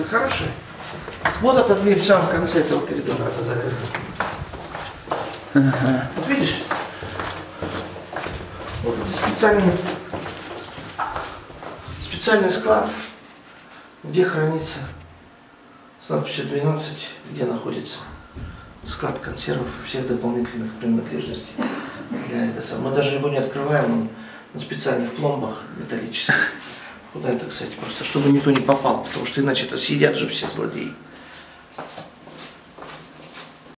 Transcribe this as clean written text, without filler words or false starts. вы хороши. Вот эта дверь в самом конце этого коридора, это закрыта. Ага. Вот видишь? Вот это специальный склад, где хранится с надписью 12, где находится склад консервов и всех дополнительных принадлежностей. Мы даже его не открываем, он на специальных пломбах металлических. Куда это, кстати, просто чтобы никто не попал, потому что иначе это съедят же все злодеи.